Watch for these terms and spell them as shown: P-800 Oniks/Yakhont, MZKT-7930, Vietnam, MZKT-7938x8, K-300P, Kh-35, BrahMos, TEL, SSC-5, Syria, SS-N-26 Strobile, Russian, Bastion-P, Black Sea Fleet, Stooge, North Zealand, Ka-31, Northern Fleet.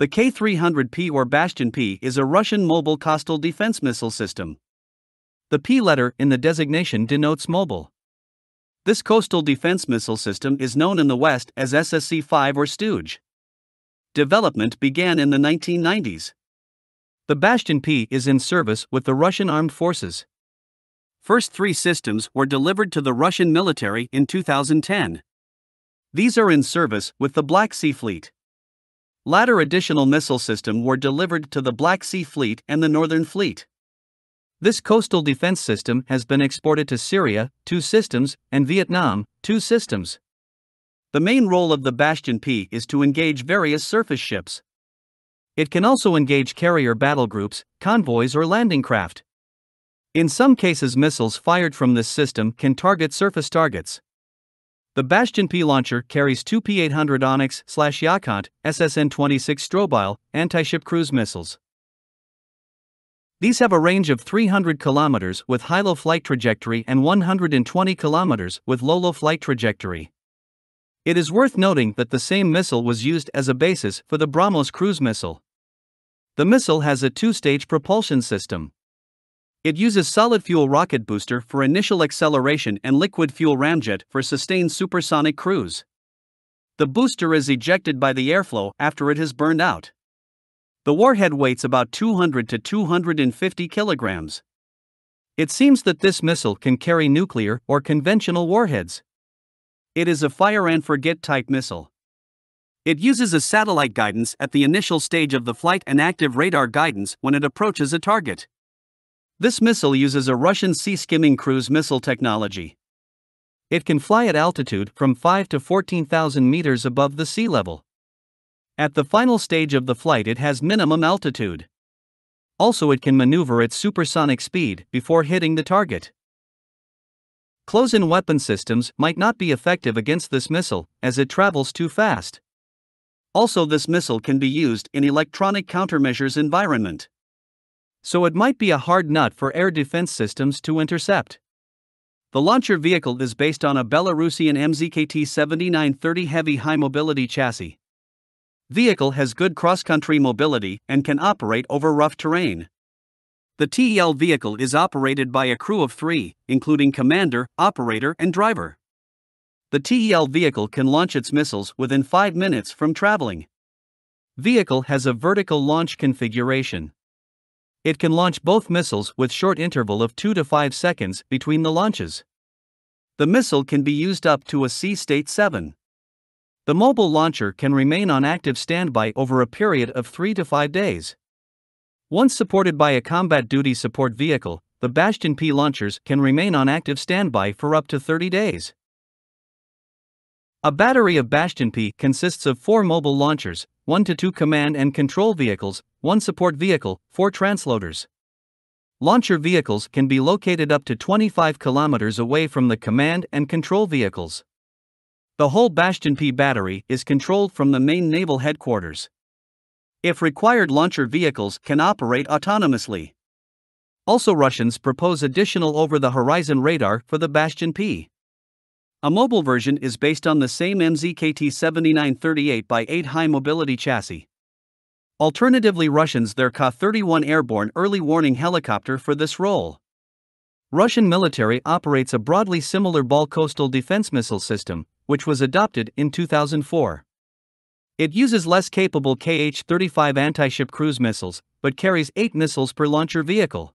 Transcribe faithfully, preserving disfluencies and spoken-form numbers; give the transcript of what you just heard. The K three hundred P or Bastion-P is a Russian mobile coastal defense missile system. The P letter in the designation denotes mobile. This coastal defense missile system is known in the West as S S C five or Stooge. Development began in the nineteen nineties. The Bastion-P is in service with the Russian Armed Forces. First three systems were delivered to the Russian military in two thousand ten. These are in service with the Black Sea Fleet. Latter additional missile systems were delivered to the Black Sea Fleet and the Northern Fleet. This coastal defense system has been exported to Syria, two systems, and Vietnam, two systems. The main role of the Bastion-P is to engage various surface ships. It can also engage carrier battlegroups, convoys, or landing craft. In some cases, missiles fired from this system can target surface targets. The Bastion-P launcher carries two P eight hundred Onyx/Yakhant, S S N twenty-six Strobile, anti-ship cruise missiles. These have a range of three hundred kilometers with high-low flight trajectory and one hundred twenty kilometers with low-low flight trajectory. It is worth noting that the same missile was used as a basis for the BrahMos cruise missile. The missile has a two-stage propulsion system. It uses solid fuel rocket booster for initial acceleration and liquid fuel ramjet for sustained supersonic cruise. The booster is ejected by the airflow after it has burned out. The warhead weighs about two hundred to two hundred fifty kilograms. It seems that this missile can carry nuclear or conventional warheads. It is a fire-and-forget type missile. It uses a satellite guidance at the initial stage of the flight and active radar guidance when it approaches a target. This missile uses a Russian sea-skimming cruise missile technology. It can fly at altitude from five to fourteen thousand meters above the sea level. At the final stage of the flight, it has minimum altitude. Also, it can maneuver at supersonic speed before hitting the target. Close-in weapon systems might not be effective against this missile, as it travels too fast. Also, this missile can be used in electronic countermeasures environment. So it might be a hard nut for air defense systems to intercept. The launcher vehicle is based on a Belarusian M Z K T seventy-nine thirty heavy high-mobility chassis. Vehicle has good cross-country mobility and can operate over rough terrain. The T E L vehicle is operated by a crew of three, including commander, operator, and driver. The T E L vehicle can launch its missiles within five minutes from traveling. Vehicle has a vertical launch configuration. It can launch both missiles with short interval of two to five seconds between the launches. The missile can be used up to a sea state seven. The mobile launcher can remain on active standby over a period of three to five days. Once supported by a combat duty support vehicle, the Bastion-P launchers can remain on active standby for up to thirty days. A battery of Bastion-P consists of four mobile launchers, one to two command and control vehicles, one support vehicle, four transloaders. Launcher vehicles can be located up to twenty-five kilometers away from the command and control vehicles. The whole Bastion-P battery is controlled from the main naval headquarters. If required, launcher vehicles can operate autonomously. Also, Russians propose additional over-the-horizon radar for the Bastion-P. A mobile version is based on the same M Z K T seventy-nine thirty-eight by eight high-mobility chassis. Alternatively, Russians their Ka thirty-one airborne early warning helicopter for this role. Russian military operates a broadly similar Bal coastal defense missile system, which was adopted in two thousand four. It uses less capable K H thirty-five anti-ship cruise missiles, but carries eight missiles per launcher vehicle.